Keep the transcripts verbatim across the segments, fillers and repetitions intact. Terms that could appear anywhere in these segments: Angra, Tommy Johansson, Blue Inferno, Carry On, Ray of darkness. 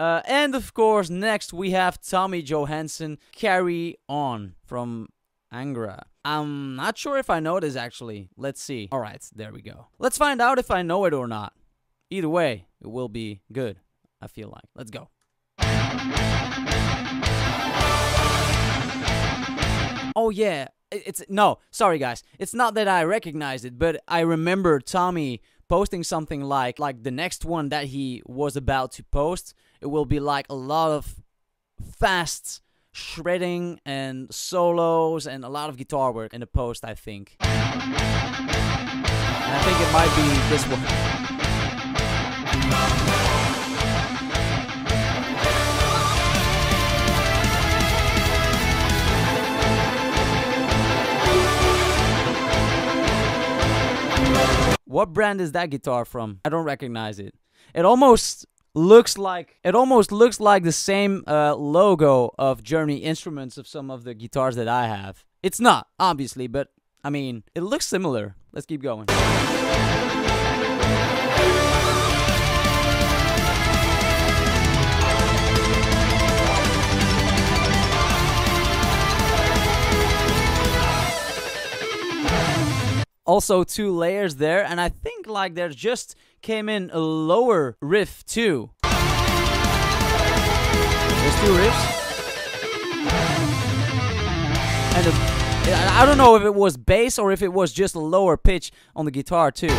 Uh, and of course, next we have Tommy Johansson, Carry On from Angra. I'm not sure if I know this actually. Let's see. All right, there we go. Let's find out if I know it or not. Either way, it will be good, I feel like. Let's go. Oh yeah, it's no, sorry guys. It's not that I recognized it, but I remember Tommy posting something like like the next one that he was about to post, it will be like a lot of fast shredding and solos and a lot of guitar work in the post, I think. And I think it might be this one. What brand is that guitar from? I don't recognize it. It almost looks like it almost looks like the same uh, logo of Journey Instruments of some of the guitars that I have. It's not, obviously, but I mean, it looks similar. Let's keep going. Also two layers there, and I think like there just came in a lower riff too. There's two riffs. And a, I don't know if it was bass or if it was just a lower pitch on the guitar too. Yeah.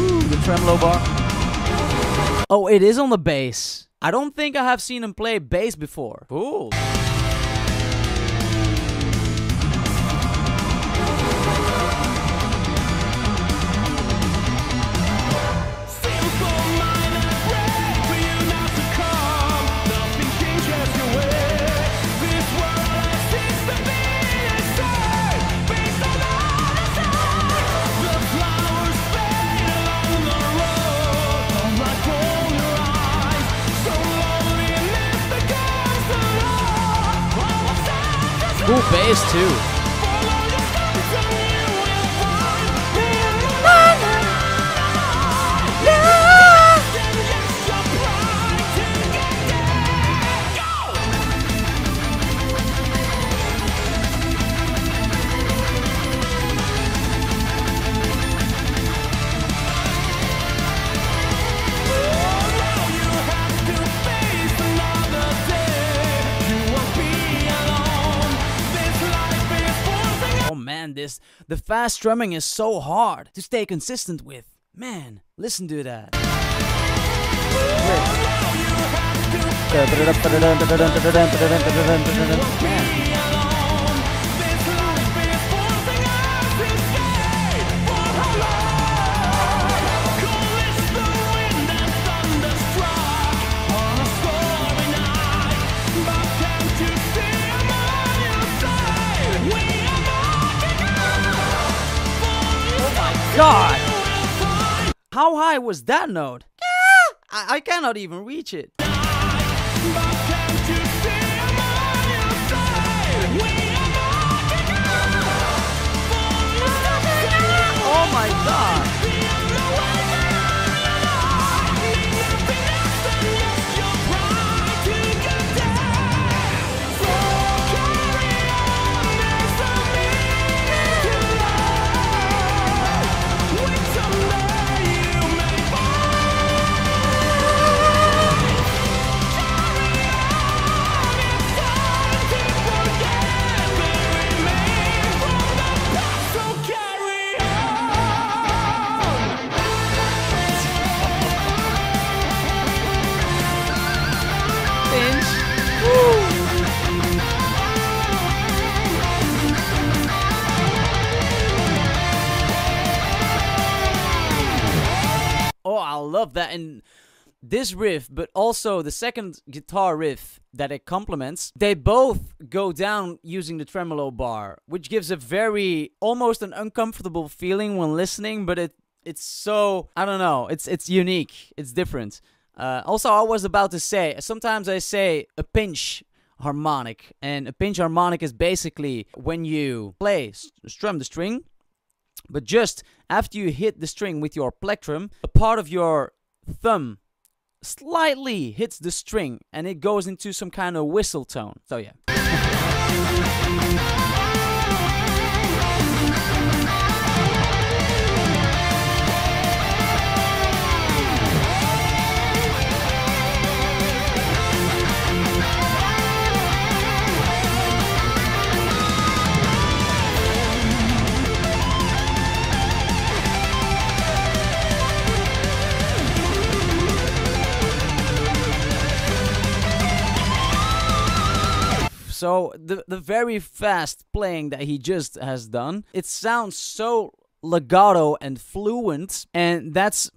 Ooh, the tremolo bar. Oh, it is on the bass. I don't think I have seen him play bass before. Cool. Cool bass too. This the fast strumming is so hard to stay consistent with. Man, listen to that. God! How high was that note? Yeah. I, I cannot even reach it. Oh my God! Love that, and this riff but also the second guitar riff that it complements, they both go down using the tremolo bar, which gives a very almost an uncomfortable feeling when listening, but it it's so, I don't know, it's it's unique, it's different. Uh, also, I was about to say, sometimes I say a pinch harmonic, and a pinch harmonic is basically when you play strum the string But just after you hit the string with your plectrum, a part of your thumb slightly hits the string and it goes into some kind of whistle tone. So yeah. So the, the very fast playing that he just has done, it sounds so legato and fluent, and that's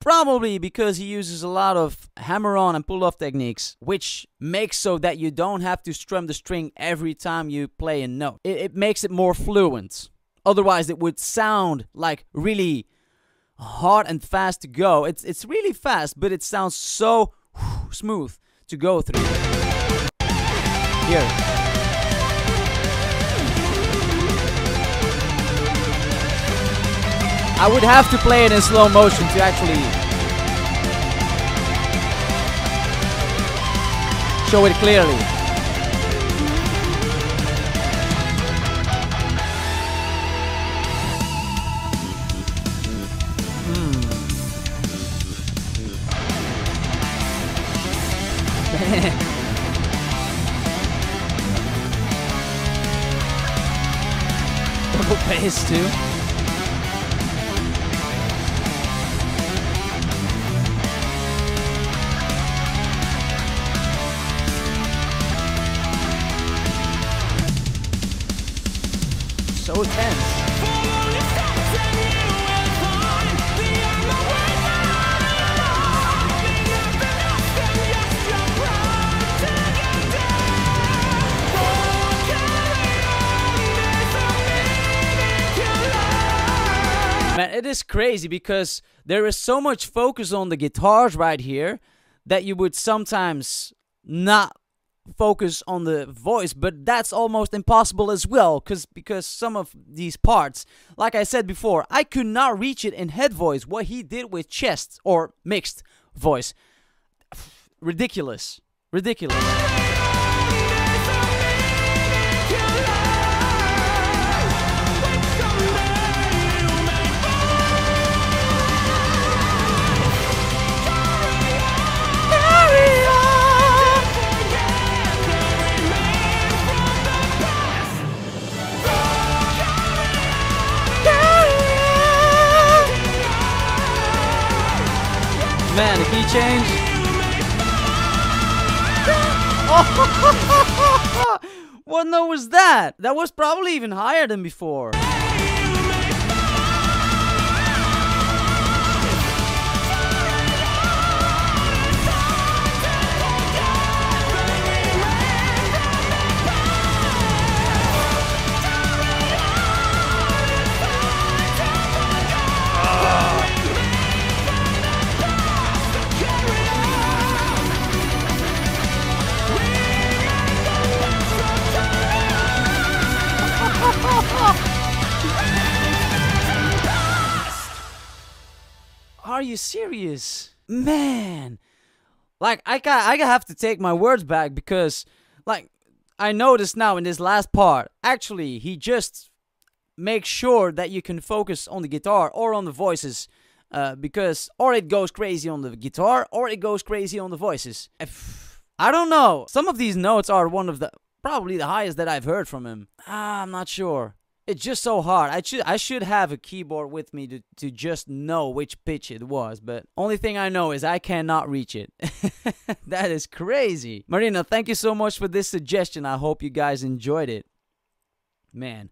probably because he uses a lot of hammer-on and pull-off techniques, which makes so that you don't have to strum the string every time you play a note. It, it makes it more fluent. Otherwise, it would sound like really hard and fast to go. It's, it's really fast, but it sounds so whew, smooth to go through. Here. I would have to play it in slow motion to actually show it clearly. Mm. Double bass too. So tense. Man, it is crazy because there is so much focus on the guitars right here that you would sometimes not focus on the voice, but that's almost impossible as well, because because some of these parts, like I said before, I could not reach it in head voice, what he did with chest or mixed voice. Ridiculous. Ridiculous. Man, the key change. Oh, what note was that? That was probably even higher than before. Are you serious? Man, like I got I have to take my words back, because like I noticed now in this last part, actually he just makes sure that you can focus on the guitar or on the voices, uh, because or it goes crazy on the guitar or it goes crazy on the voices. If, I don't know. Some of these notes are one of the probably the highest that I've heard from him. Ah, I'm not sure. It's just so hard. I should I should have a keyboard with me to, to just know which pitch it was, but only thing I know is I cannot reach it. That is crazy. Marina, thank you so much for this suggestion. I hope you guys enjoyed it. Man.